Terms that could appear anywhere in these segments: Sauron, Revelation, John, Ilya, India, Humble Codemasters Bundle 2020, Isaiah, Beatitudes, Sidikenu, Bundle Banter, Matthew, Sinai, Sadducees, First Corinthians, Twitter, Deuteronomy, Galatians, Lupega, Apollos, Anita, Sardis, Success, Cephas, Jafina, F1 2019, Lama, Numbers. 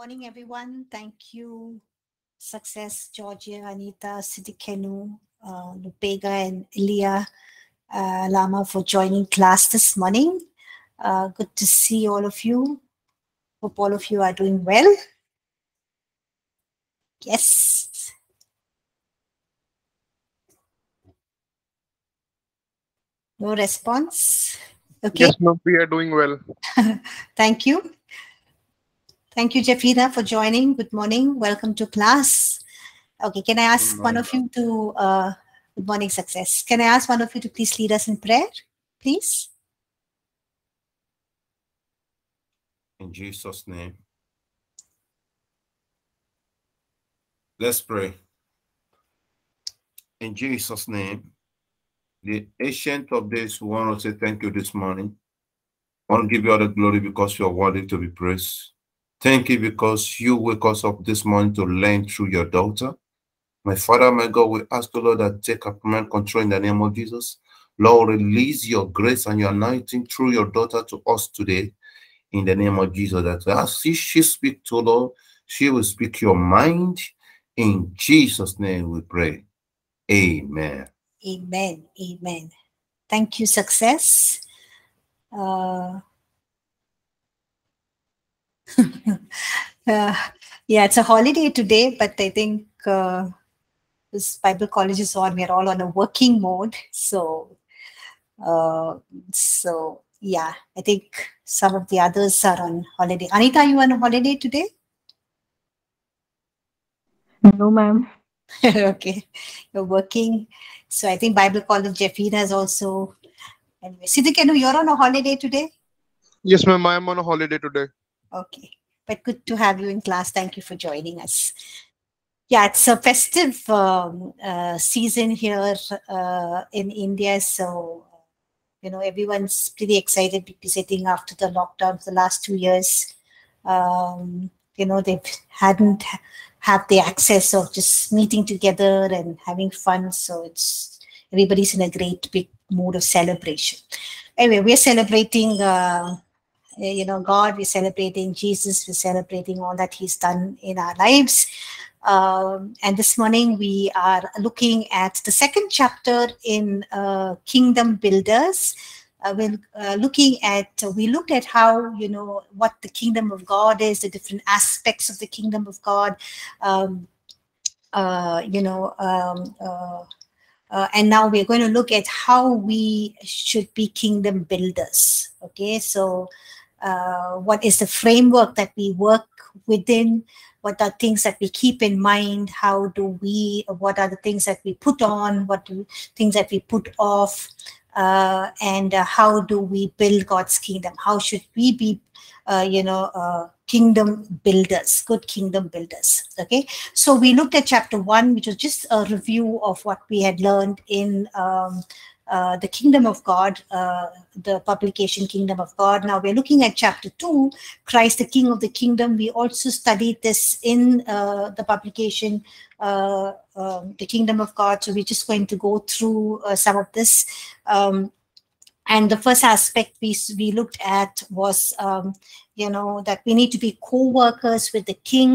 Morning, everyone. Thank you, Success, Georgia, Anita, Sidikenu, Lupega, and Ilya, Lama, for joining class this morning. Good to see all of you. Hope all of you are doing well. Yes. No response. Okay. Yes, no, we are doing well. Thank you. Thank you, Jafina, for joining. Good morning. Welcome to class. Okay, can I ask one of you to, good morning, Success. Can I ask one of you to please lead us in prayer, please? In Jesus' name. Let's pray. In Jesus' name, the Ancient of Days, we want to say thank you this morning. I want to give you all the glory because you are worthy to be praised. Thank you because you wake us up this morning to learn through your daughter. My Father, my God, we ask the Lord that take apparent control in the name of Jesus. Lord, release your grace and your anointing through your daughter to us today in the name of Jesus. That as she speaks to Lord, she will speak your mind. In Jesus' name we pray. Amen. Amen. Amen. Thank you, Success. Yeah, it's a holiday today, but I think this Bible college is on. We're all on a working mode, so yeah, I think some of the others are on holiday. Anita, you on a holiday today? No, ma'am. Okay, you're working. So I think Bible college Jafina is also. Anyway, Siddhi Kenu, you're on a holiday today? Yes, ma'am. I am on a holiday today. Okay, but good to have you in class. Thank you for joining us. Yeah, it's a festive season here in India. So, you know, everyone's pretty excited because I think after the lockdown for the last 2 years, you know, they hadn't had the access of just meeting together and having fun. So it's everybody's in a great big mood of celebration. Anyway, we're celebrating... you know, God, we're celebrating Jesus, we're celebrating all that he's done in our lives. And this morning we are looking at the second chapter in Kingdom Builders. We looked at how, you know, what the Kingdom of God is, the different aspects of the Kingdom of God, and now we're going to look at how we should be Kingdom Builders. Okay, so... what is the framework that we work within? What are things that we keep in mind? What are the things that we put on? What do things that we put off? And how do we build God's kingdom? How should we be, kingdom builders, good kingdom builders? Okay, so we looked at chapter 1, which was just a review of what we had learned in the Kingdom of God, the publication Kingdom of God. Now we're looking at chapter 2, Christ the King of the Kingdom. We also studied this in the publication, the Kingdom of God. So we're just going to go through some of this. And the first aspect we looked at was, you know, that we need to be co-workers with the King.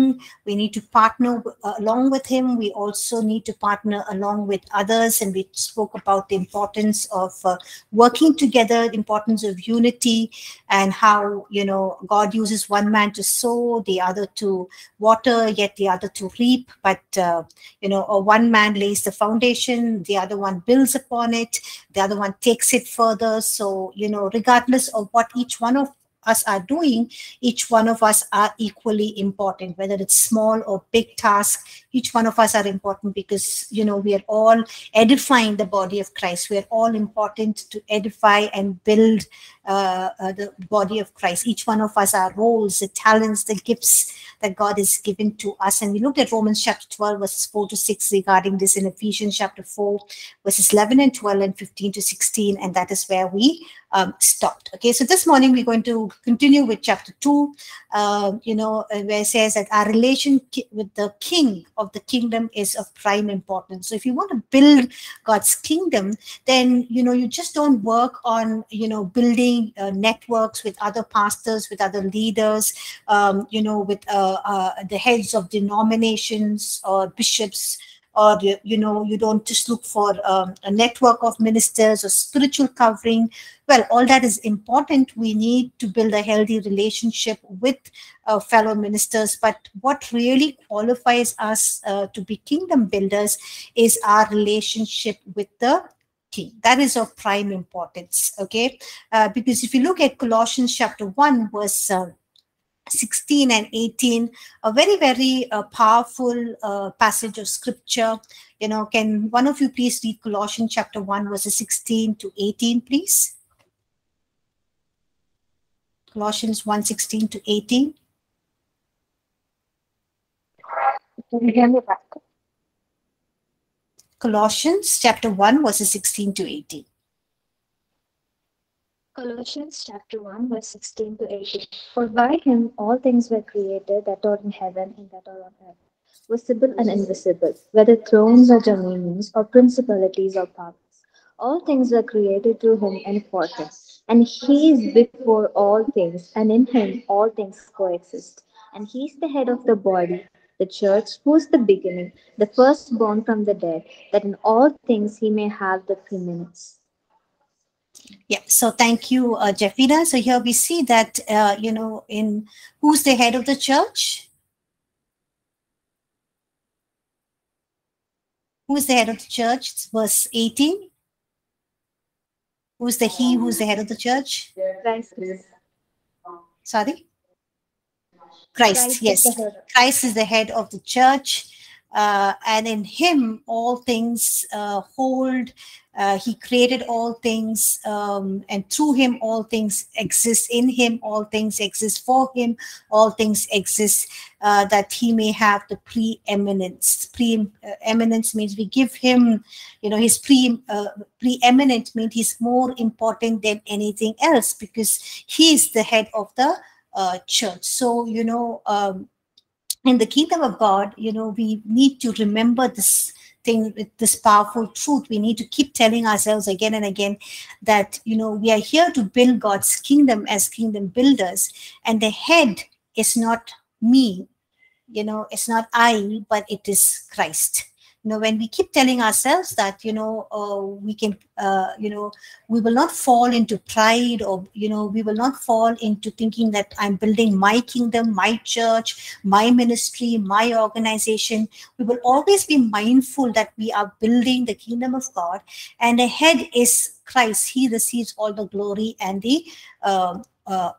We need to partner along with him. We also need to partner along with others. And we spoke about the importance of working together, the importance of unity, and how, you know, God uses one man to sow, the other to water, yet the other to reap. But, you know, one man lays the foundation, the other one builds upon it, the other one takes it further. So, you know, regardless of what each one of us are doing, each one of us are equally important, whether it's small or big task. Each one of us are important because, you know, we are all edifying the body of Christ. We are all important to edify and build the body of Christ. Each one of us, our roles, the talents, the gifts that God has given to us. And we looked at Romans chapter 12, verses 4 to 6 regarding this, in Ephesians chapter 4, verses 11 and 12 and 15 to 16. And that is where we stopped. Okay, so this morning we're going to continue with chapter 2, you know, where it says that our relation with the King of the Kingdom is of prime importance. So if you want to build God's kingdom, then, you know, you just don't work on, you know, building building networks with other pastors, with other leaders, you know, with the heads of denominations or bishops, or, you know, you don't just look for a network of ministers or spiritual covering. Well, all that is important. We need to build a healthy relationship with fellow ministers. But what really qualifies us to be kingdom builders is our relationship with the King. That is of prime importance, okay? Because if you look at Colossians chapter 1, verse 16 and 18, a very, very powerful passage of scripture. You know, can one of you please read Colossians chapter 1, verses 16 to 18, please? Colossians 1, 16 to 18. Colossians chapter 1, verses 16 to 18. Colossians chapter 1, verse 16 to 18. For by him all things were created that are in heaven and that are on earth, visible and invisible, whether thrones or dominions or principalities or powers. All things were created through him and for him. And he is before all things, and in him all things coexist. And he is the head of the body, the church, who is the beginning, the firstborn from the dead, that in all things he may have the preeminence. Yeah, so thank you, Jafina. So here we see that, you know, in who's the head of the church? Who's the head of the church? It's verse 18. Who's the he? Who's the head of the church? Christ. Sorry? Christ, yes. Christ is the head of the church. And in him, all things hold. He created all things, and through him, all things exist. In him, all things exist. For him, all things exist, that he may have the preeminence. Preeminence means we give him, you know, his preeminent means he's more important than anything else, because he is the head of the church. So, you know, in the kingdom of God, you know, we need to remember this thing, with this powerful truth. We need to keep telling ourselves again and again that, you know, we are here to build God's kingdom as kingdom builders, and the head is not me, you know, it's not I, but it is Christ. You know, when we keep telling ourselves that, you know, we can, you know, we will not fall into pride, or, you know, we will not fall into thinking that I'm building my kingdom, my church, my ministry, my organization. We will always be mindful that we are building the kingdom of God, and the head is Christ. He receives all the glory and the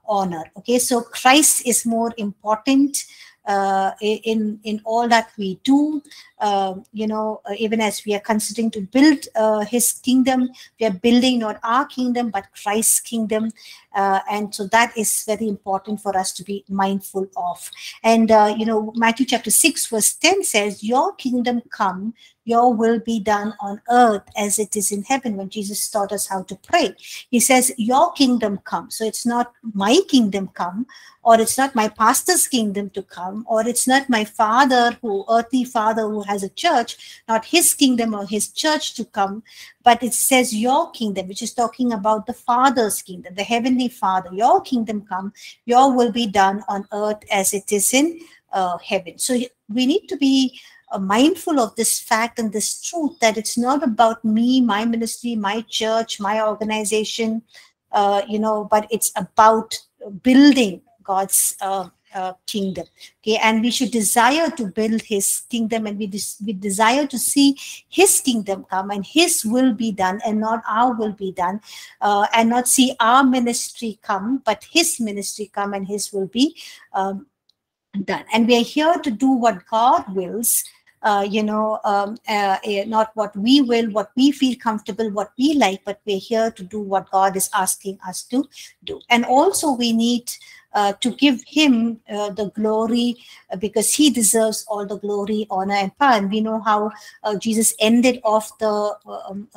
honor. Okay, so Christ is more important in all that we do. You know, even as we are considering to build his kingdom, we are building not our kingdom but Christ's kingdom, and so that is very important for us to be mindful of. And you know, Matthew chapter 6 verse 10 says, your kingdom come, your will be done on earth as it is in heaven. When Jesus taught us how to pray, he says, your kingdom come. So it's not my kingdom come, or it's not my pastor's kingdom to come, or it's not my father, who earthly father who has a church, not his kingdom or his church to come, but it says your kingdom, which is talking about the Father's kingdom, the heavenly Father. Your kingdom come, your will be done on earth as it is in heaven. So we need to be mindful of this fact and this truth, that it's not about me, my ministry, my church, my organization, you know, but it's about building God's kingdom. Okay, and we should desire to build his kingdom, and we desire to see his kingdom come and his will be done, and not our will be done, and not see our ministry come, but his ministry come and his will be done. And we are here to do what God wills, you know, not what we will, what we feel comfortable, what we like, but we're here to do what God is asking us to do. And also we need to give him the glory, because he deserves all the glory, honor, and power. And we know how Jesus ended off the,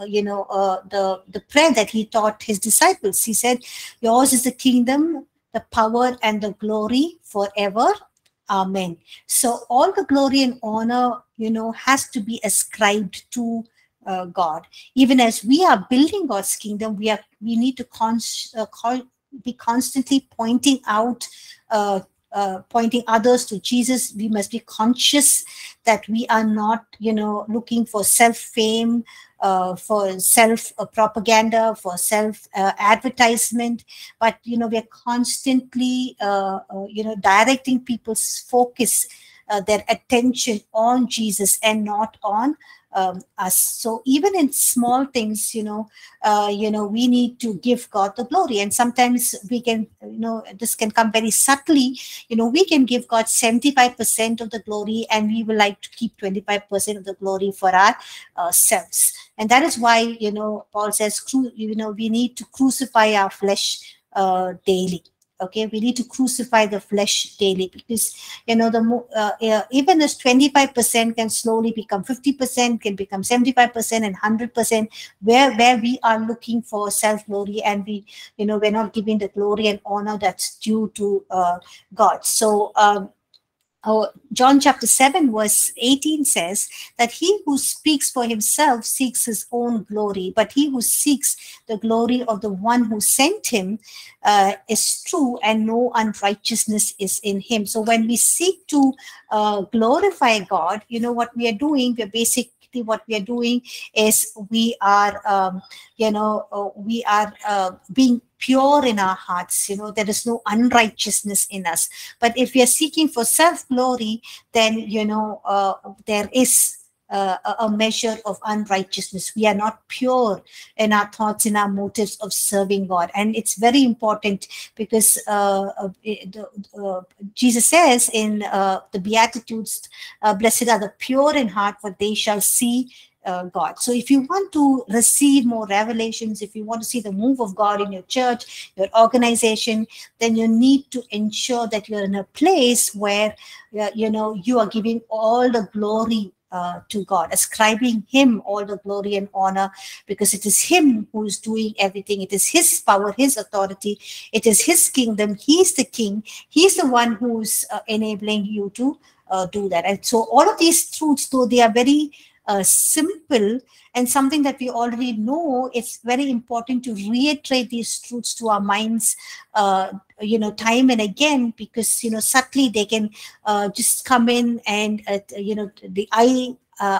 you know, the prayer that he taught his disciples. He said, yours is the kingdom, the power, and the glory forever. Amen. So all the glory and honor, you know, has to be ascribed to God. Even as we are building God's kingdom, we need to be constantly pointing out, pointing others to Jesus. We must be conscious that we are not, looking for self-fame, for self-propaganda, for self-advertisement, but, we are constantly, directing people's focus, their attention on Jesus and not on us. So even in small things, we need to give God the glory. And sometimes we can, this can come very subtly. We can give God 75% of the glory, and we would like to keep 25% of the glory for ourselves. And that is why, Paul says, we need to crucify our flesh daily. Okay, we need to crucify the flesh daily, because even this 25% can slowly become 50%, can become 75%, and 100%. Where we are looking for self glory, and we're not giving the glory and honor that's due to God. So John chapter 7 verse 18 says that he who speaks for himself seeks his own glory, but he who seeks the glory of the one who sent him is true, and no unrighteousness is in him. So when we seek to glorify God, what we are doing, is we are, being pure in our hearts. There is no unrighteousness in us. But if we are seeking for self-glory, then, there is a measure of unrighteousness. We are not pure in our thoughts, in our motives of serving God. And it's very important, because Jesus says in the Beatitudes, blessed are the pure in heart, for they shall see God. So if you want to receive more revelations, if you want to see the move of God in your church, your organization, then you need to ensure that you're in a place where, you are giving all the glory to God, ascribing him all the glory and honor, because it is him who is doing everything. It is his power, his authority. It is his kingdom. He's the king. He's the one who's enabling you to do that. And so all of these truths, though they are very simple and something that we already know, it's very important to reiterate these truths to our minds, time and again, because, subtly they can just come in, and, the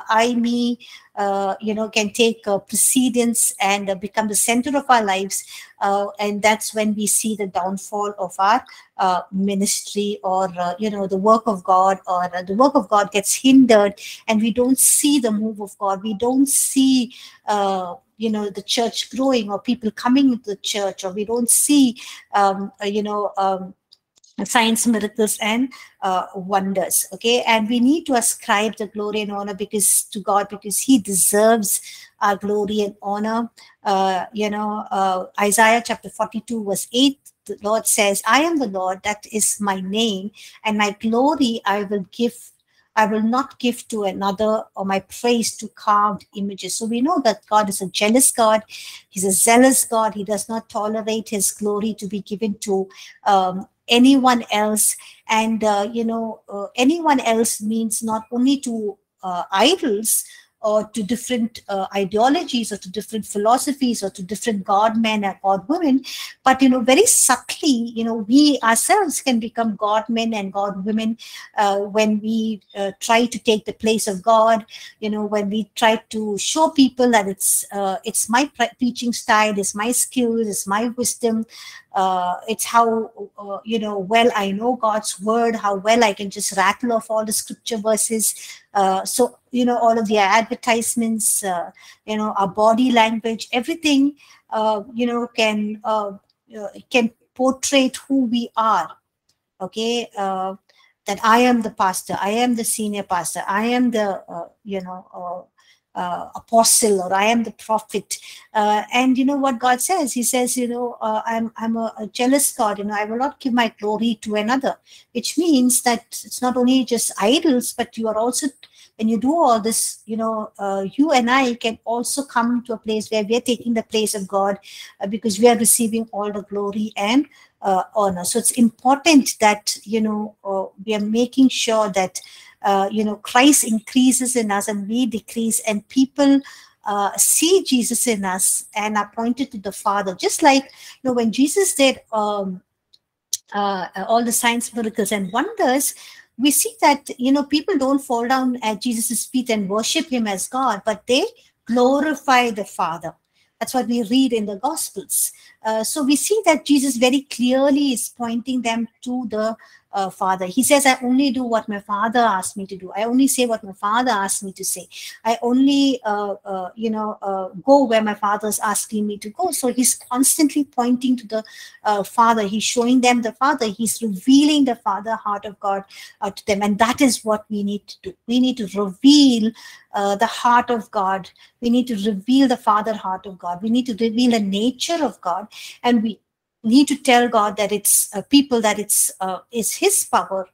I, me, can take precedence and become the center of our lives. And that's when we see the downfall of our ministry, or, the work of God, or the work of God gets hindered, and we don't see the move of God. We don't see, the church growing, or people coming into the church, or we don't see, signs, miracles, and wonders. Okay, and we need to ascribe the glory and honor to God, because he deserves our glory and honor. Isaiah chapter 42 verse 8, the Lord says, I am the Lord, that is my name, and my glory I will not give to another, or my praise to carved images. So we know that God is a jealous God. He's a zealous God. He does not tolerate his glory to be given to anyone else. And, anyone else means not only to idols, or to different ideologies, or to different philosophies, or to different God men and God women. But, very subtly, we ourselves can become God men and God women when we try to take the place of God, when we try to show people that it's my preaching style, it's my skills, it's my wisdom, it's how, well I know God's word, how well I can just rattle off all the scripture verses. So, all of the advertisements, our body language, everything, can portray who we are. Okay, that I am the pastor, I am the senior pastor, I am the, apostle, or I am the prophet. And you know what God says? He says, I'm a jealous God. I will not give my glory to another, which means that it's not only just idols, but you are also, when you do all this, you and I can also come to a place where we are taking the place of God, because we are receiving all the glory and honor. So it's important that, we are making sure that Christ increases in us and we decrease, and people see Jesus in us and are pointed to the Father. Just like, you know, when Jesus did all the signs, miracles, and wonders, we see that, you know, people don't fall down at Jesus' feet and worship him as God, but they glorify the Father. That's what we read in the Gospels. So we see that Jesus very clearly is pointing them to the Father. He says, I only do what my Father asked me to do. I only say what my Father asked me to say. I only, go where my Father is asking me to go. So he's constantly pointing to the Father. He's showing them the Father. He's revealing the Father, heart of God to them. And that is what we need to do. We need to reveal the heart of God. We need to reveal the Father, heart of God. We need to reveal the nature of God. And we need to tell God that it's people, that it's his power,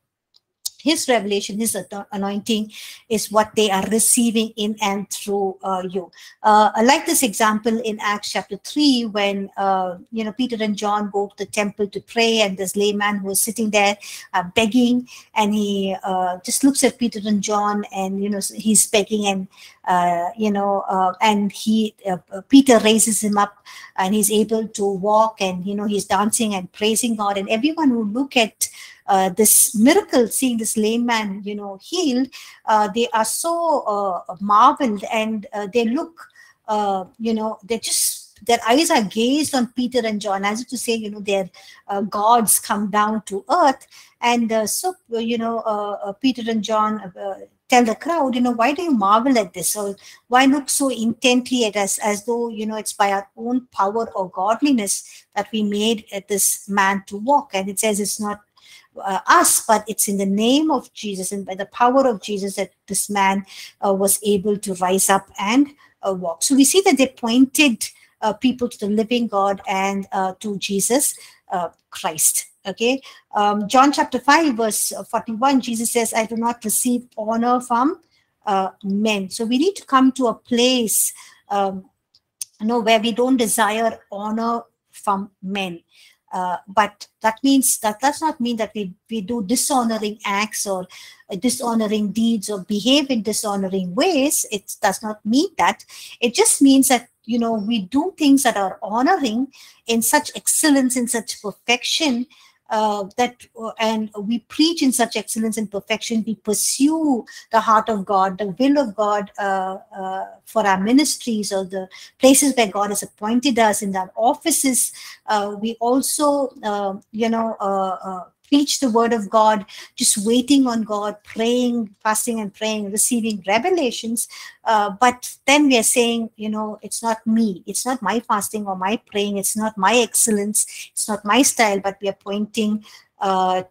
his revelation, his anointing is what they are receiving in and through you. I like this example in Acts chapter 3 when, Peter and John go to the temple to pray, and this layman who was sitting there begging, and he just looks at Peter and John, and, you know, he's begging, and, Peter raises him up, and he's able to walk, and, you know, he's dancing and praising God, and everyone who look at this miracle, seeing this lame man, you know, healed, they are so marveled, and they look, their eyes are gazed on Peter and John, as if to say, you know, their gods come down to earth. And Peter and John tell the crowd, you know, why do you marvel at this? Or why look so intently at us, as though, you know, it's by our own power or godliness that we made this man to walk? And it says it's not us, but it's in the name of Jesus and by the power of Jesus that this man was able to rise up and walk. So we see that they pointed people to the living God and to Jesus Christ. Okay, John chapter 5 verse 41, Jesus says, I do not receive honor from men. So we need to come to a place where we don't desire honor from men. But that means that does not mean that we do dishonoring acts or dishonoring deeds or behave in dishonoring ways. It does not mean that. It just means that, you know, we do things that are honoring in such excellence, in such perfection, and we preach in such excellence and perfection. We pursue the heart of God, the will of God for our ministries or the places where God has appointed us in our offices. We also, preach the word of God, just waiting on God, praying, fasting and praying, receiving revelations. But then we are saying, you know, it's not me. It's not my fasting or my praying. It's not my excellence. It's not my style. But we are pointing to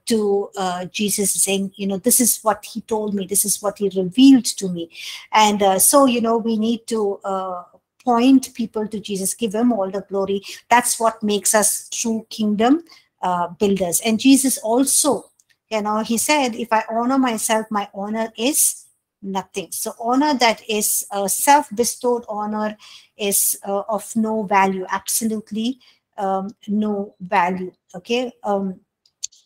Jesus, saying, you know, this is what he told me. This is what he revealed to me. And so, you know, we need to point people to Jesus, give him all the glory. That's what makes us true kingdom builders. And Jesus also, you know, he said, if I honor myself, my honor is nothing. So honor that is self-bestowed honor is of no value, absolutely no value. Okay.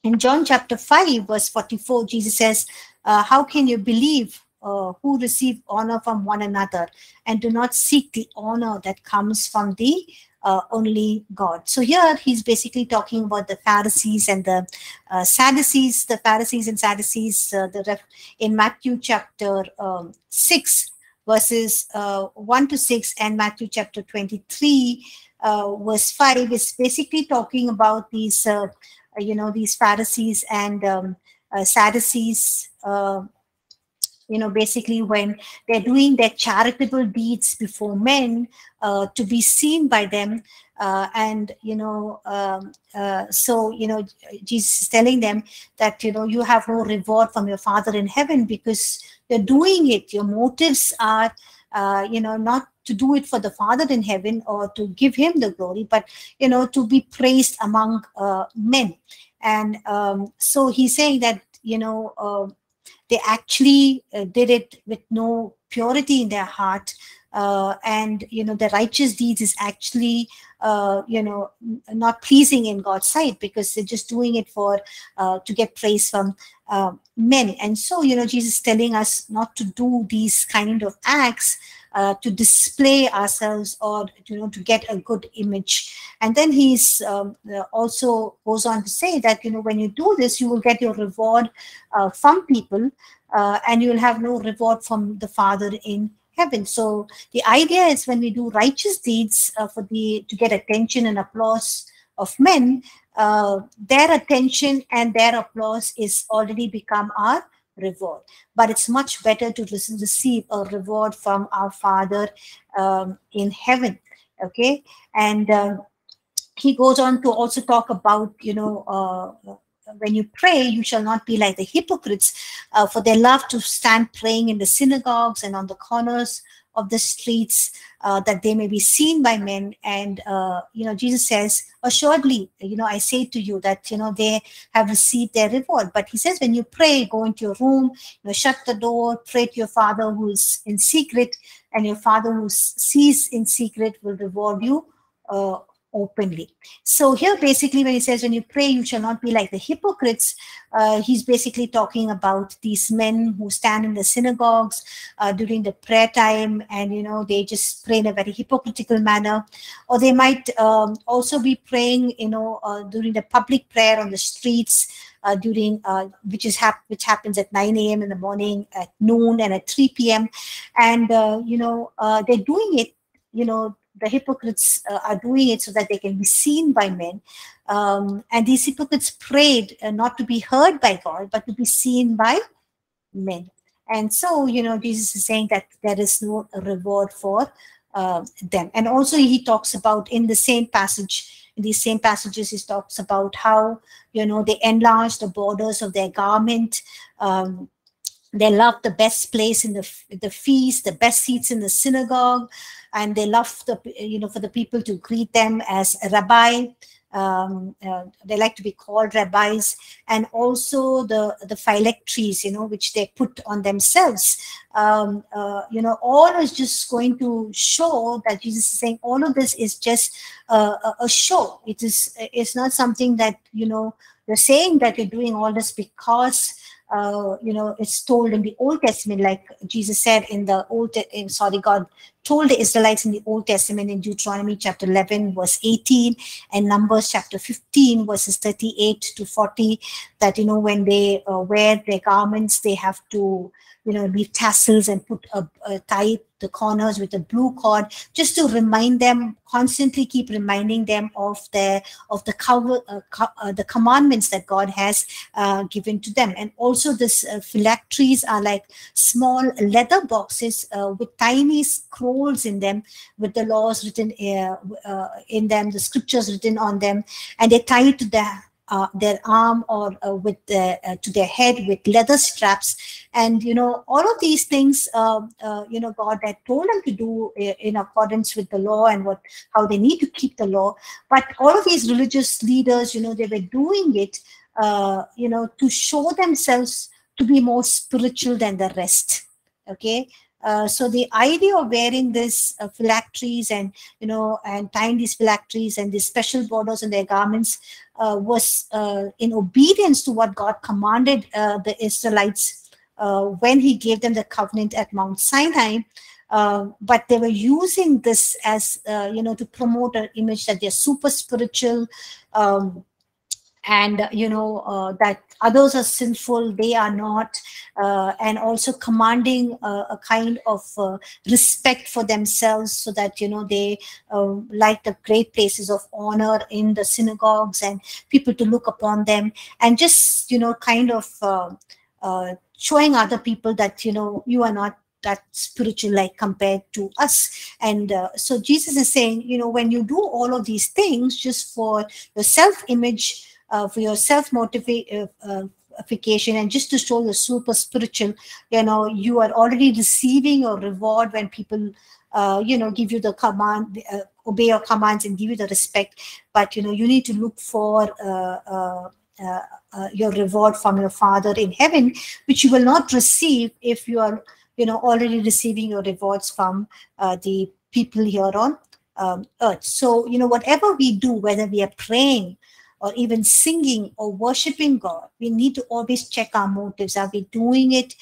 In John chapter 5 verse 44, Jesus says, how can you believe who receive honor from one another and do not seek the honor that comes from the only God? So here he's basically talking about the Pharisees and the Sadducees. The Pharisees and Sadducees, in Matthew chapter 6 verses 1 to 6 and Matthew chapter 23 verse 5 is basically talking about these, these Pharisees and Sadducees, basically when they're doing their charitable deeds before men to be seen by them. Jesus is telling them that, you know, you have no reward from your Father in heaven because you're doing it. Your motives are, not to do it for the Father in heaven or to give him the glory, but, you know, to be praised among men. And so he's saying that, you know, they actually did it with no purity in their heart, and the righteous deeds is actually not pleasing in God's sight, because they're just doing it for to get praise from men. And so Jesus is telling us not to do these kind of acts to display ourselves or to get a good image. And then he's also goes on to say that when you do this, you will get your reward from people, and you will have no reward from the Father in heaven. So the idea is, when we do righteous deeds to get attention and applause of men, their attention and their applause is already become our reward. But it's much better to receive a reward from our Father in heaven. Okay, and he goes on to also talk about when you pray, you shall not be like the hypocrites, for they love to stand praying in the synagogues and on the corners of the streets, that they may be seen by men. And Jesus says, assuredly, I say to you that they have received their reward. But he says, when you pray, go into your room, shut the door, pray to your Father who is in secret, and your Father who sees in secret will reward you openly. So here, basically, when he says, when you pray, you shall not be like the hypocrites, he's basically talking about these men who stand in the synagogues during the prayer time, and they just pray in a very hypocritical manner. Or they might also be praying during the public prayer on the streets, which happens at 9 a.m. in the morning, at noon, and at 3 p.m. And they're doing it, the hypocrites are doing it so that they can be seen by men. And these hypocrites prayed not to be heard by God, but to be seen by men. And so, Jesus is saying that there is no reward for them. And also he talks about, in these same passages, he talks about how, they enlarge the borders of their garment. They love the best place in the feast, the best seats in the synagogue, and they love for the people to greet them as rabbi. They like to be called rabbis, and also the phylacteries, which they put on themselves. All is just going to show that Jesus is saying all of this is just a show. It's not something that you're saying that you're doing all this because it's told in the Old Testament, like Jesus said God told the Israelites in the Old Testament in Deuteronomy chapter 11 verse 18 and Numbers chapter 15 verses 38 to 40, that when they wear their garments, they have to leave tassels and put tie the corners with a blue cord, just to remind them, constantly keep reminding them of the commandments that God has given to them. And also this phylacteries are like small leather boxes with tiny scrolls in them, with the laws written in them, the scriptures written on them, and they tie it to their arm or to their head with leather straps. And all of these things God had told them to do in accordance with the law, and how they need to keep the law. But all of these religious leaders, they were doing it to show themselves to be more spiritual than the rest. Okay, so the idea of wearing this phylacteries and tying these phylacteries and these special borders on their garments was in obedience to what God commanded the Israelites when He gave them the covenant at Mount Sinai. But they were using this as to promote an image that they're super spiritual, and that others are sinful, they are not, and also commanding a kind of respect for themselves, so that they like the great places of honor in the synagogues and people to look upon them, and just showing other people that you are not that spiritual like compared to us. And so Jesus is saying, when you do all of these things just for your self-image, for your self-motivation, and just to show you're super spiritual, you are already receiving your reward when people, give you the command, obey your commands and give you the respect. But, you need to look for your reward from your Father in heaven, which you will not receive if you are already receiving your rewards from the people here on earth. So, whatever we do, whether we are praying or even singing or worshiping God, we need to always check our motives. Are we doing it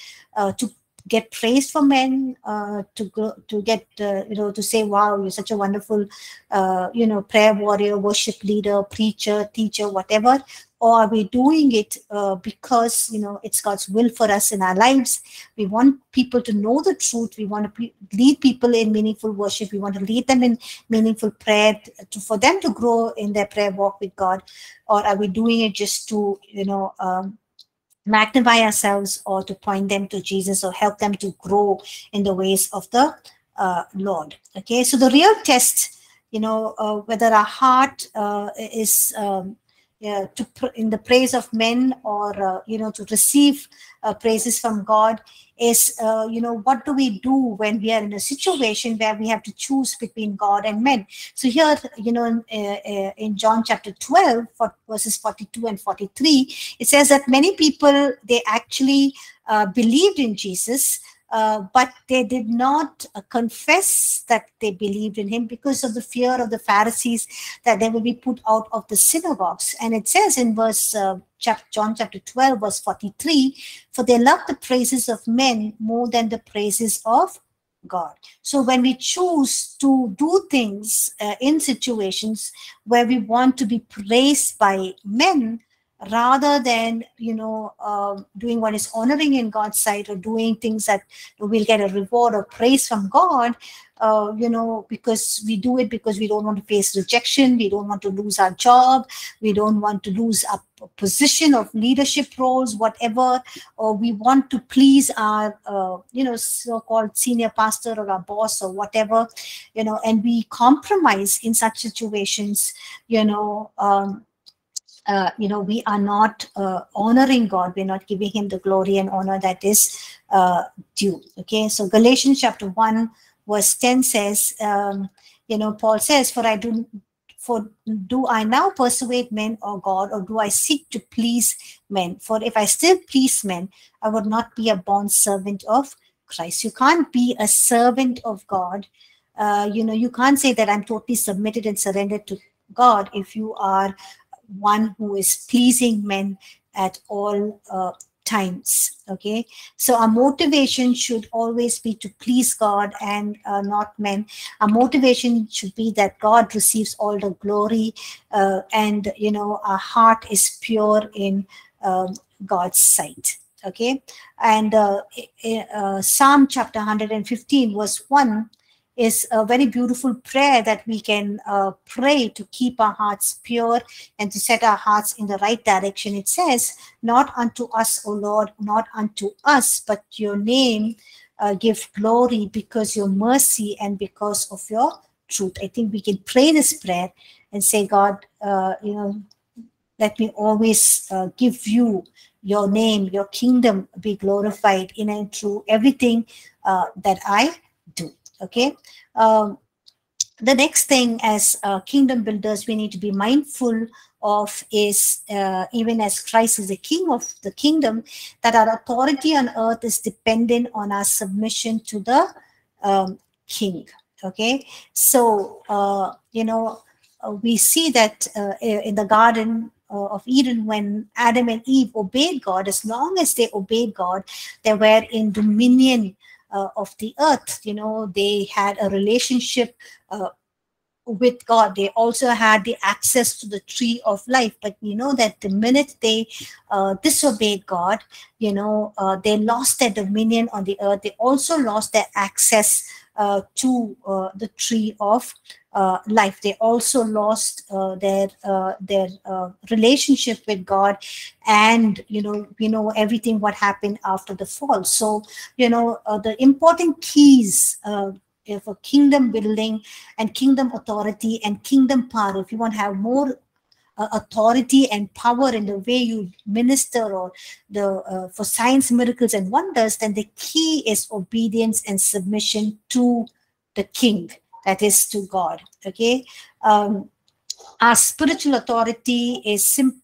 to get praise from men, to get, to say, wow, you're such a wonderful, prayer warrior, worship leader, preacher, teacher, whatever? Or are we doing it because, it's God's will for us in our lives? We want people to know the truth. We want to lead people in meaningful worship. We want to lead them in meaningful prayer for them to grow in their prayer walk with God. Or are we doing it just to, magnify ourselves, or to point them to Jesus, or help them to grow in the ways of the Lord? Okay, so the real test, whether our heart is in the praise of men, or to receive praises from God, is what do we do when we are in a situation where we have to choose between God and men? So here, in John chapter 12, verses 42 and 43, it says that many people, they actually believed in Jesus, but they did not confess that they believed in him because of the fear of the Pharisees that they will be put out of the synagogues. And it says in John chapter 12, verse 43, for they love the praises of men more than the praises of God. So when we choose to do things in situations where we want to be praised by men, rather than doing what is honoring in God's sight, or doing things that will get a reward or praise from God, because we do it because we don't want to face rejection, we don't want to lose our job, we don't want to lose our position of leadership roles, whatever, or we want to please our so-called senior pastor or our boss or whatever, and we compromise in such situations. We are not honoring God. We're not giving him the glory and honor that is due. Okay, so Galatians chapter 1, verse 10 says, Paul says, For do I now persuade men or God, or do I seek to please men? For if I still please men, I would not be a bond servant of Christ. You can't be a servant of God. You can't say that I'm totally submitted and surrendered to God if you are one who is pleasing men at all times. Okay, so our motivation should always be to please God and not men. Our motivation should be that God receives all the glory, and our heart is pure in God's sight. Okay, and Psalm chapter 115 verse 1 is a very beautiful prayer that we can pray to keep our hearts pure and to set our hearts in the right direction. It says, not unto us, O Lord, not unto us, but your name give glory, because your mercy and because of your truth. I think we can pray this prayer and say, God, let me always give you your name, your kingdom be glorified in and through everything that I do. Okay, the next thing as kingdom builders we need to be mindful of is, even as Christ is the king of the kingdom, that our authority on earth is dependent on our submission to the king. Okay, so, we see that in the Garden of Eden, when Adam and Eve obeyed God, as long as they obeyed God, they were in dominion of the earth. They had a relationship with God. They also had the access to the tree of life. But you know that the minute they disobeyed God, they lost their dominion on the earth. They also lost their access to the tree of life. They also lost their relationship with God, and we know everything what happened after the fall. So the important keys for kingdom building and kingdom authority and kingdom power. If you want to have more authority and power in the way you minister, or the for signs, miracles, and wonders, then the key is obedience and submission to the King. That is to God. Okay, our spiritual authority is simple.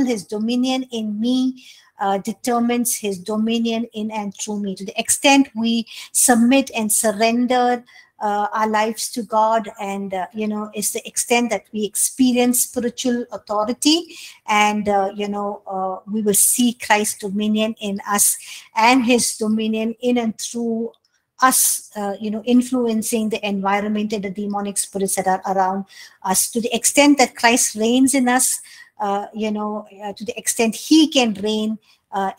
His dominion in me determines his dominion in and through me. To the extent we submit and surrender our lives to God, and is the extent that we experience spiritual authority, and we will see Christ's dominion in us and his dominion in and through us, influencing the environment and the demonic spirits that are around us. To the extent that Christ reigns in us, to the extent he can reign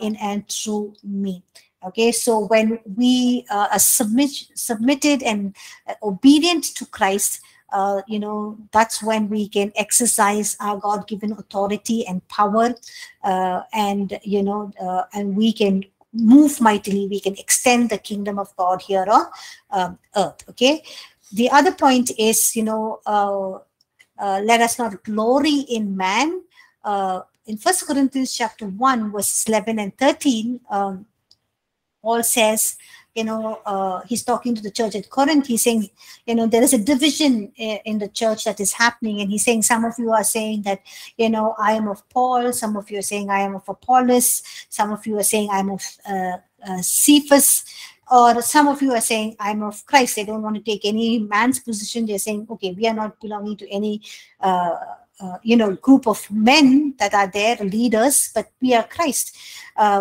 in and through me. Okay, so when we are submitted and obedient to Christ, that's when we can exercise our God-given authority and power, and we can move mightily. We can extend the kingdom of God here on earth. Okay, the other point is, let us not glory in man. In First Corinthians chapter 1, verses 11 and 13, Paul says, he's talking to the church at Corinth. He's saying, there is a division in the church that is happening. And he's saying, some of you are saying that, I am of Paul. Some of you are saying, I am of Apollos. Some of you are saying, I am of Cephas. Or some of you are saying, I'm of Christ. They don't want to take any man's position. They're saying, okay, we are not belonging to any group of men that are their leaders, but we are Christ.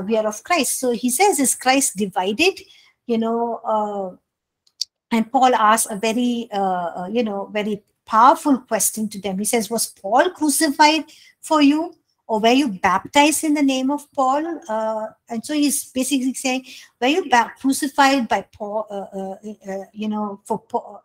We are of Christ. So he says, is Christ divided? And Paul asks a very, very powerful question to them. He says, was Paul crucified for you? Or were you baptized in the name of Paul? And so he's basically saying, were you crucified by Paul? For Paul,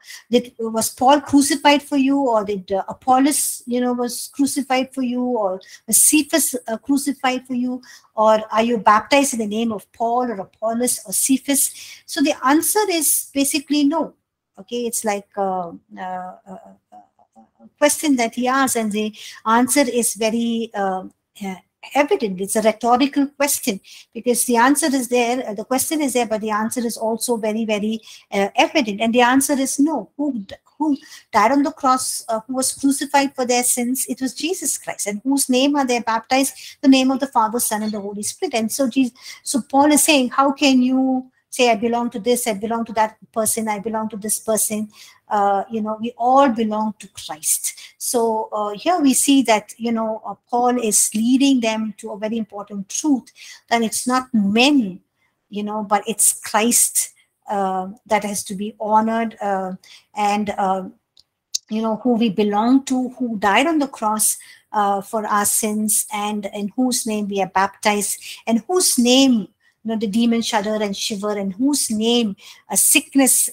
was Paul crucified for you, or did Apollos, was crucified for you, or was Cephas crucified for you, or are you baptized in the name of Paul or Apollos or Cephas? So the answer is basically no. Okay, it's like question that he asks, and the answer is very evident. It's a rhetorical question, because the answer is there, the question is there, but the answer is also very, very evident. And the answer is no. Who died on the cross, who was crucified for their sins? It was Jesus Christ. And whose name are they baptized? The name of the Father, Son, and the Holy Spirit. And so Jesus, so Paul is saying, how can you say, I belong to this, I belong to that person, I belong to this person? We all belong to Christ. So here we see that, Paul is leading them to a very important truth, that it's not men, but it's Christ that has to be honored, who we belong to, who died on the cross for our sins, and in whose name we are baptized, and whose name the demon shudder and shiver, and whose name a sickness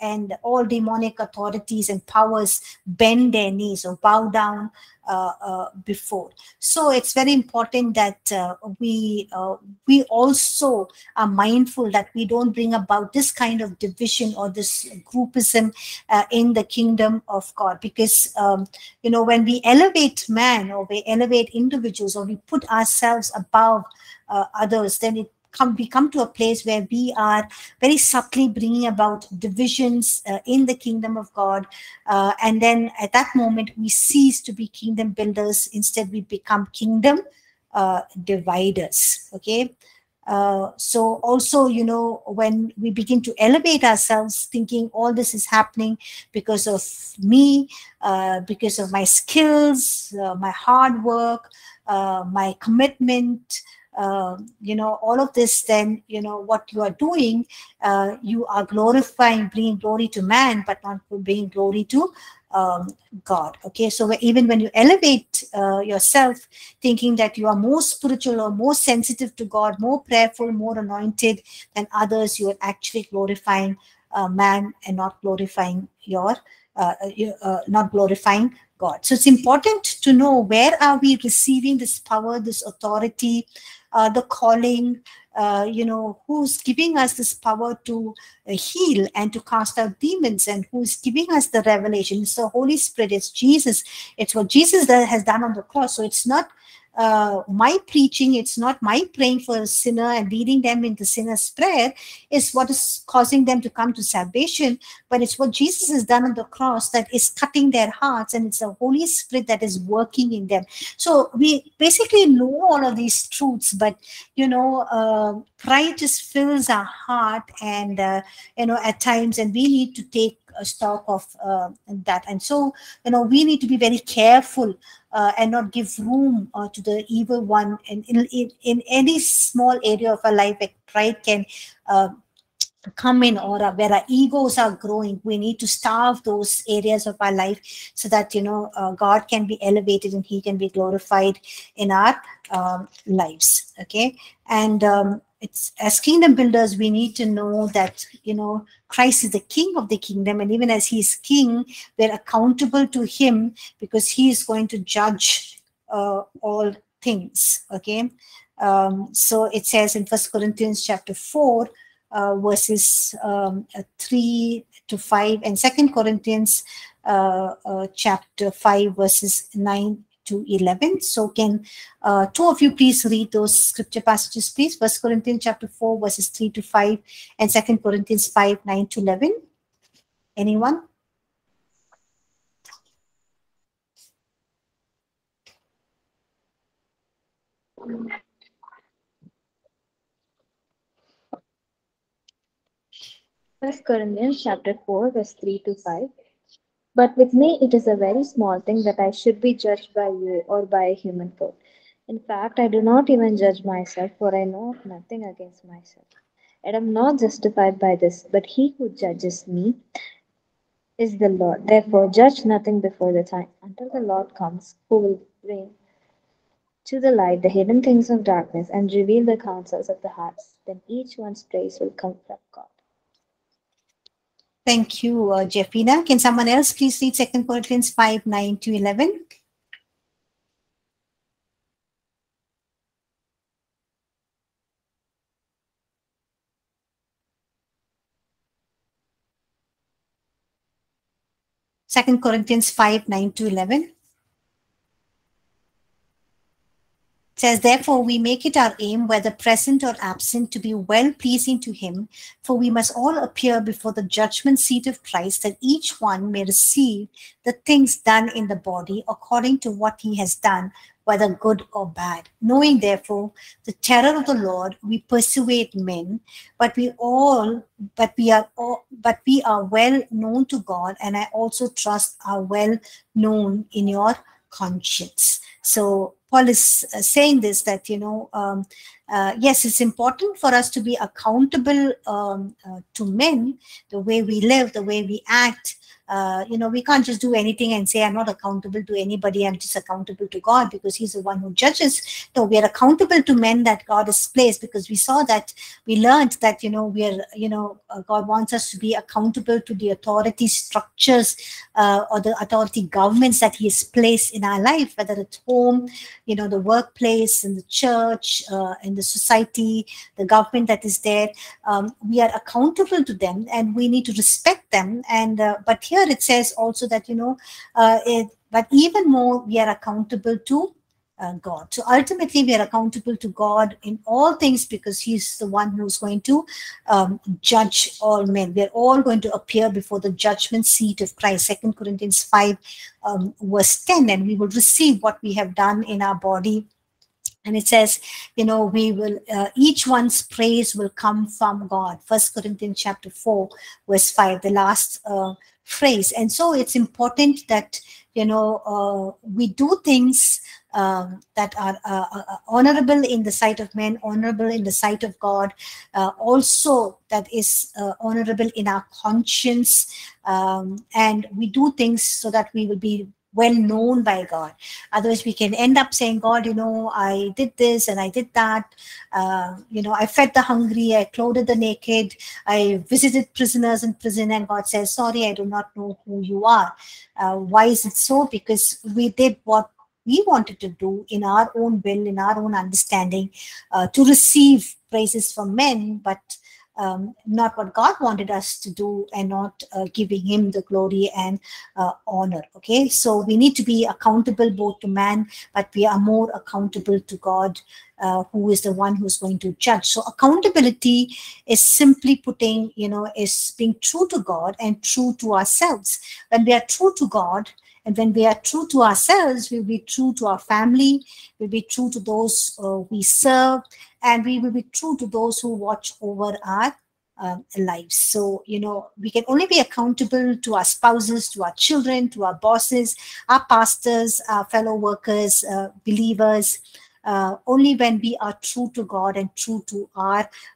and all demonic authorities and powers bend their knees or bow down before. So it's very important that we also are mindful that we don't bring about this kind of division or this groupism in the kingdom of God, because when we elevate man, or we elevate individuals, or we put ourselves above others, then it we come to a place where we are very subtly bringing about divisions in the kingdom of God, and then at that moment we cease to be kingdom builders. Instead, we become kingdom dividers. Okay, so also, when we begin to elevate ourselves, thinking all this is happening because of me, because of my skills, my hard work, my commitment, all of this, then, what you are doing, you are glorifying, bringing glory to man, but not bringing glory to God. Okay, so even when you elevate yourself, thinking that you are more spiritual or more sensitive to God, more prayerful, more anointed than others, you are actually glorifying man and not glorifying not glorifying God. So it's important to know, where are we receiving this power, this authority, the calling, who's giving us this power to heal and to cast out demons, and who's giving us the revelation. It's the Holy Spirit, it's Jesus. It's what Jesus has done on the cross. So it's not my preaching, it's not my praying for a sinner and leading them into sinner's prayer is what is causing them to come to salvation, but it's what Jesus has done on the cross that is cutting their hearts, and it's the Holy Spirit that is working in them. So we basically know all of these truths, but you know, pride just fills our heart, and you know, at times, and we need to take a stock of that. And so, you know, we need to be very careful and not give room to the evil one. And in any small area of our life where pride can come in, or where our egos are growing, we need to starve those areas of our life so that, you know, God can be elevated and he can be glorified in our lives. Okay. And it's, as kingdom builders, we need to know that, you know, Christ is the king of the kingdom, and even as he is king, we're accountable to him, because he is going to judge all things. Okay. So it says in First Corinthians chapter 4, verses 3 to 5, and Second Corinthians chapter 5, verses 9 to 11. So can two of you please read those scripture passages, please? First Corinthians chapter 4, verses 3 to 5, and Second Corinthians 5, 9 to 11. Anyone? First Corinthians chapter 4, verse 3 to 5. But with me, it is a very small thing that I should be judged by you or by a human court. In fact, I do not even judge myself, for I know of nothing against myself. And I am not justified by this, but he who judges me is the Lord. Therefore, judge nothing before the time, until the Lord comes, who will bring to the light the hidden things of darkness and reveal the counsels of the hearts. Then each one's praise will come from God. Thank you, Jafina. Can someone else please read 2 Corinthians 5, 9 to 11? Second Corinthians 5, 9 to 11. It says, therefore, we make it our aim, whether present or absent, to be well-pleasing to him, for we must all appear before the judgment seat of Christ, that each one may receive the things done in the body according to what he has done, whether good or bad. Knowing, therefore, the terror of the Lord, we persuade men, but we are well known to God, and I also trust are well known in your conscience. So Paul is saying this, that, you know, yes, it's important for us to be accountable to men, the way we live, the way we act. You know, we can't just do anything and say, I'm not accountable to anybody, I'm just accountable to God, because he's the one who judges. No, we are accountable to men that God has placed, because we saw that, we learned that, you know, we are, you know, God wants us to be accountable to the authority structures or the authority governments that he has placed in our life, whether at home, you know, the workplace, in the church, in the society, the government that is there. We are accountable to them, and we need to respect them. And but here it says also that, you know, but even more, we are accountable to God. So ultimately, we are accountable to God in all things, because he's the one who's going to judge all men. We're all going to appear before the judgment seat of Christ, 2 Corinthians 5, verse 10, and we will receive what we have done in our body. And it says, you know, we will, each one's praise will come from God. First Corinthians chapter 4, verse 5, the last phrase. And so it's important that, you know, we do things that are honorable in the sight of men, honorable in the sight of God, also that is honorable in our conscience. And we do things so that we will be well known by God. Otherwise, we can end up saying, God, you know, I did this and I did that. You know, I fed the hungry, I clothed the naked, I visited prisoners in prison, and God says, sorry, I do not know who you are. Why is it so? Because we did what we wanted to do in our own will, in our own understanding, to receive praises from men, but not what God wanted us to do, and not giving him the glory and honor. Okay, so we need to be accountable both to man, but we are more accountable to God, who is the one who's going to judge. So accountability is simply putting, you know, is being true to God and true to ourselves. When we are true to God, and when we are true to ourselves, we'll be true to our family, we'll be true to those we serve, and we will be true to those who watch over our lives. So, you know, we can only be accountable to our spouses, to our children, to our bosses, our pastors, our fellow workers, believers, only when we are true to God and true to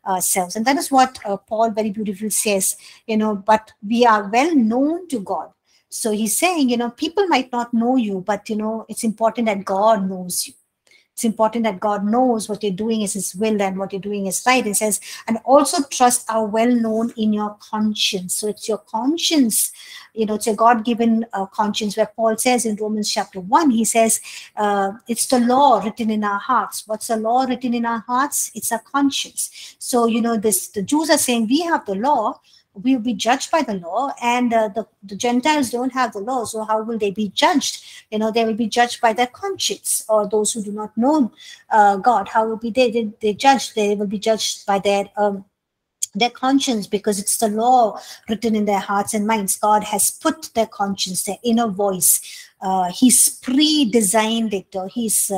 ourselves. And that is what Paul very beautifully says, you know, but we are well known to God. So he's saying, you know, people might not know you, but, you know, it's important that God knows you. It's important that God knows what you're doing is his will and what you're doing is right. It says, and also trusts are well known in your conscience. So it's your conscience, you know, it's a God-given conscience, where Paul says in Romans chapter 1, he says, it's the law written in our hearts. What's the law written in our hearts? It's our conscience. So, you know, this, the Jews are saying, we have the law, we will be judged by the law, and the Gentiles don't have the law, so how will they be judged? You know, they will be judged by their conscience, or those who do not know God. How will be they judged? They will be judged by their conscience, because it's the law written in their hearts and minds. God has put their conscience, their inner voice. He's pre-designed it, or he's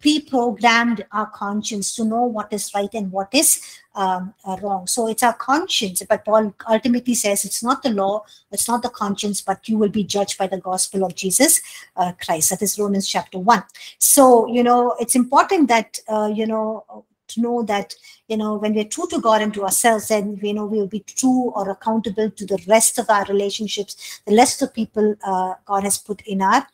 pre-programmed our conscience to know what is right and what is wrong. So it's our conscience. But Paul ultimately says it's not the law, it's not the conscience, but you will be judged by the gospel of Jesus Christ. That is Romans chapter 1. So, you know, it's important that, you know, to know that, you know, when we're true to God and to ourselves, then, you know, we'll be true or accountable to the rest of our relationships, the rest of people God has put in our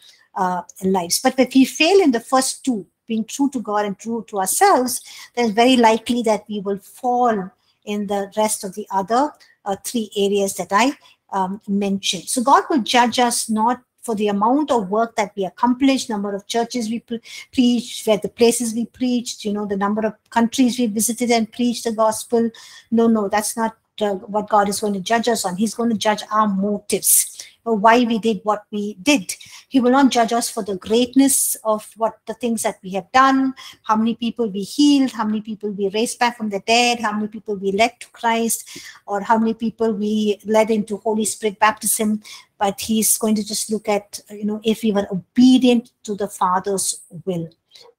lives. But if we fail in the first two, being true to God and true to ourselves, then it's very likely that we will fall in the rest of the other three areas that I mentioned. So God will judge us not for the amount of work that we accomplished, number of churches we preached, where the places we preached, you know, the number of countries we visited and preached the gospel. No, that's not what God is going to judge us on. He's going to judge our motives, why we did what we did. He will not judge us for the greatness of what the things that we have done, how many people we healed, how many people we raised back from the dead, how many people we led to Christ, or how many people we led into Holy Spirit baptism. But he's going to just look at, you know, if we were obedient to the Father's will.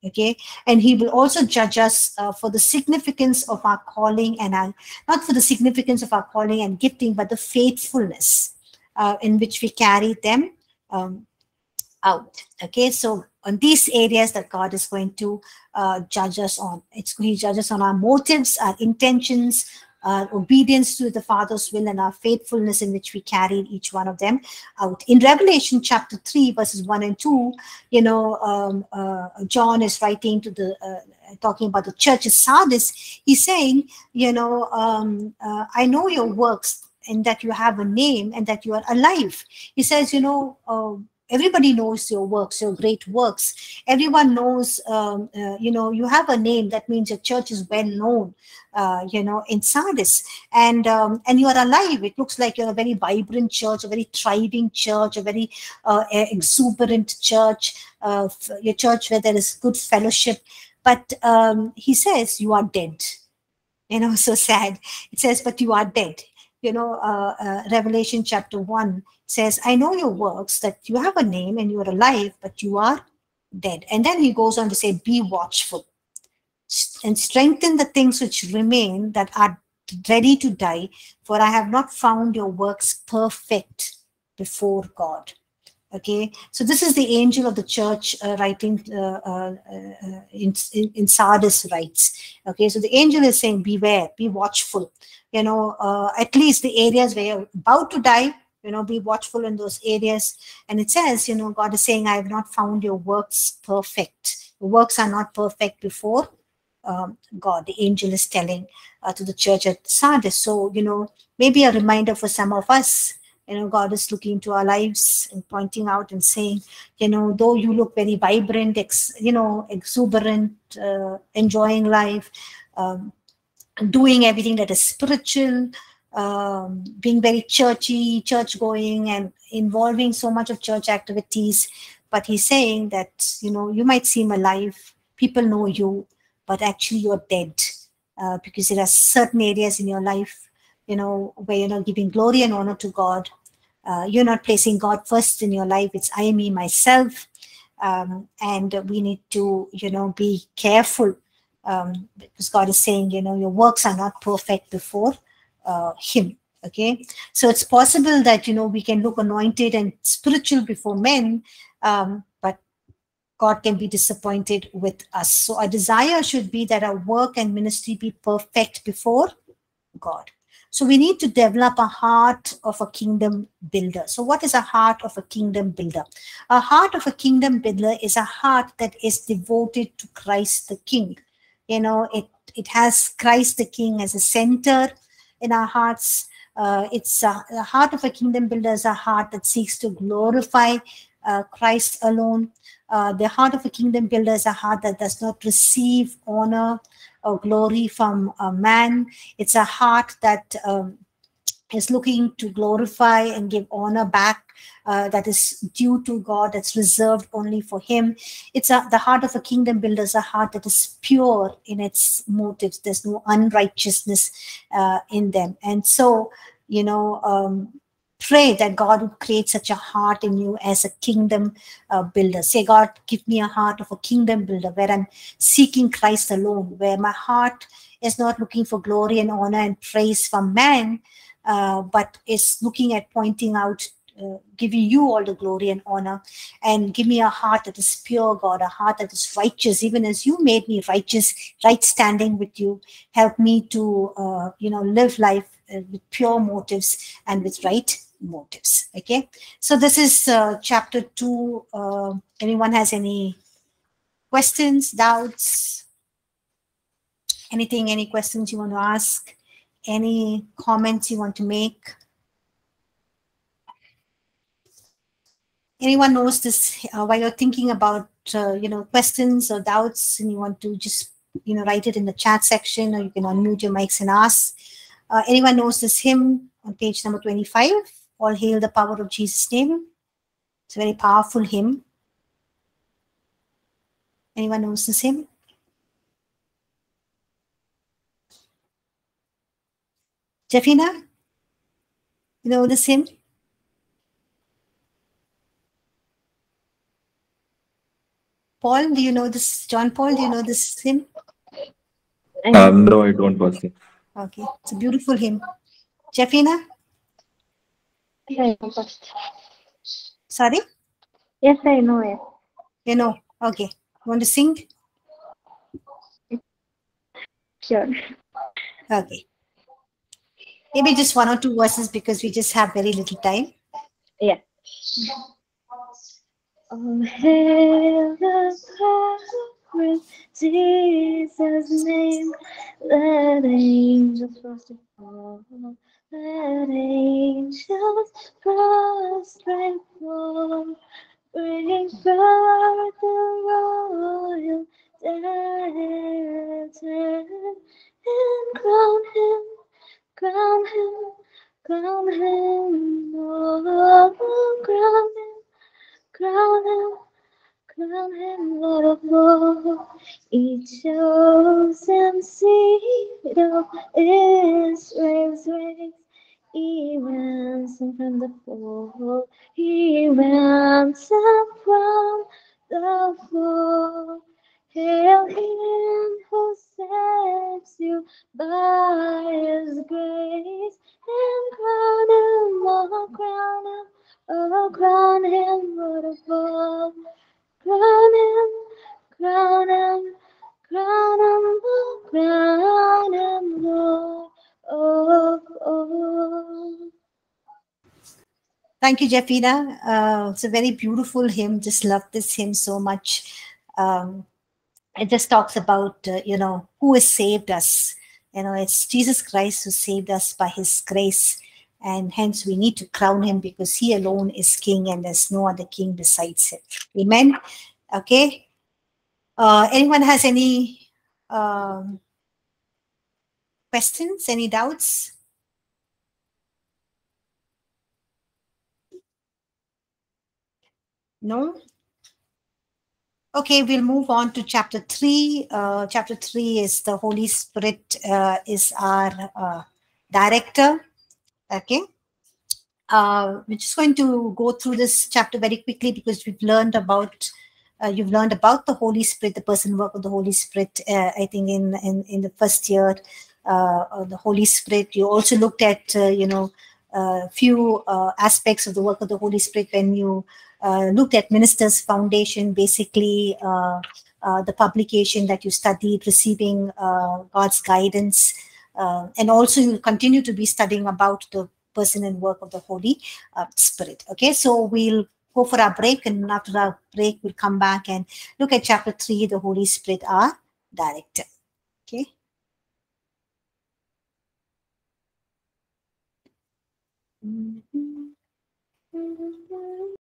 Okay, and he will also judge us for the significance of our calling and our, not for the significance of our calling and gifting, but the faithfulness in which we carry them out. Okay, so on these areas that God is going to judge us on. He judges on our motives, our intentions, our obedience to the Father's will, and our faithfulness in which we carry each one of them out. In Revelation chapter 3, verses 1 and 2, you know, John is writing to the, talking about the church of Sardis. He's saying, you know, I know your works, and that you have a name, and that you are alive. He says, you know, everybody knows your works, your great works. Everyone knows, you know, you have a name. That means your church is well known, you know, in Sardis. And you are alive. It looks like you're a very vibrant church, a very thriving church, a very exuberant church, your church where there is good fellowship. But he says, you are dead. You know, so sad. It says, but you are dead. You know, Revelation chapter 1 says, I know your works, that you have a name and you are alive, but you are dead. And then he goes on to say, be watchful and strengthen the things which remain that are ready to die, for I have not found your works perfect before God. Okay, so this is the angel of the church writing in Sardis writes. Okay, so the angel is saying, beware, be watchful. You know, at least the areas where you're about to die, you know, be watchful in those areas. And it says, you know, God is saying, I have not found your works perfect. Your works are not perfect before God, the angel is telling to the church at Sardis. So, you know, maybe a reminder for some of us. You know, God is looking into our lives and pointing out and saying, you know, though you look very vibrant, you know, exuberant, enjoying life, doing everything that is spiritual, being very churchy, church-going, and involving so much of church activities. But he's saying that, you know, you might seem alive, people know you, but actually you're dead, because there are certain areas in your life, you know, where you're not giving glory and honor to God. You're not placing God first in your life. It's I, me, myself. And we need to, you know, be careful, because God is saying, you know, your works are not perfect before Him. Okay, so it's possible that, you know, we can look anointed and spiritual before men, but God can be disappointed with us. So our desire should be that our work and ministry be perfect before God. So we need to develop a heart of a kingdom builder. So what is a heart of a kingdom builder? A heart of a kingdom builder is a heart that is devoted to Christ the King. You know, it has Christ the King as a center in our hearts. The heart of a kingdom builder is a heart that seeks to glorify Christ alone. The heart of a kingdom builder is a heart that does not receive honor or glory from a man. It's a heart that is looking to glorify and give honor back that is due to God, that's reserved only for Him. The heart of a kingdom builder is a heart that is pure in its motives. There's no unrighteousness in them. And so, you know, pray that God would create such a heart in you as a kingdom builder. Say, God, give me a heart of a kingdom builder where I'm seeking Christ alone, where my heart is not looking for glory and honor and praise from man, but is looking at pointing out, giving you all the glory and honor. And give me a heart that is pure, God, a heart that is righteous, even as you made me righteous, right standing with you. Help me to, you know, live life with pure motives and with right motives. Okay, so this is chapter 2. Anyone has any questions, doubts, anything, any questions you want to ask, any comments you want to make? Anyone knows this, while you're thinking about you know, questions or doubts, and you want to just, you know, write it in the chat section, or you can unmute your mics and ask. Anyone knows this hymn on page number 25? All Hail the Power of Jesus' Name. It's a very powerful hymn. Anyone knows this hymn? Jafina, you know this hymn? Paul, do you know this? John Paul, do you know this hymn? No, I don't, Pastor. Okay, it's a beautiful hymn. Jafina? Yes, I know, Pastor. Sorry? Yes, I know it. You know, okay. You want to sing? Sure. Okay. Maybe just one or two verses, because we just have very little time. Yeah. Oh, hail the power of Jesus' name, let angels fall, let angels prostrate fall, bring forth the royal dead and crown Him, crown Him, crown Him, oh, crown Him. Crown Him, Lord of Lords. Each chosen seed of Israel's race, He ransomed from the fall. He ransomed from the fall. Hail Him who saves you by His grace, and crown Him, Lord, crown Him. Oh, crown Him, Lord of all. Crown Him, crown Him, crown Him, oh, crown Him, Lord of all. Thank you, Jafina. It's a very beautiful hymn. Just love this hymn so much. It just talks about, you know, who has saved us. You know, it's Jesus Christ who saved us by His grace. And hence we need to crown Him, because He alone is King and there's no other King besides Him. Amen. Okay. Anyone has any questions, any doubts? No? Okay, we'll move on to chapter 3. Chapter 3 is the Holy Spirit is our director, okay? We're just going to go through this chapter very quickly because we've learned about you've learned about the Holy Spirit, the person work of the Holy Spirit, I think in the first year of the Holy Spirit. You also looked at, you know, few aspects of the work of the Holy Spirit when you looked at ministers' foundation, basically the publication that you studied, receiving God's guidance, and also you continue to be studying about the person and work of the Holy Spirit. Okay, so we'll go for our break, and after our break, we'll come back and look at chapter 3, the Holy Spirit, our director. Okay. Mm-hmm.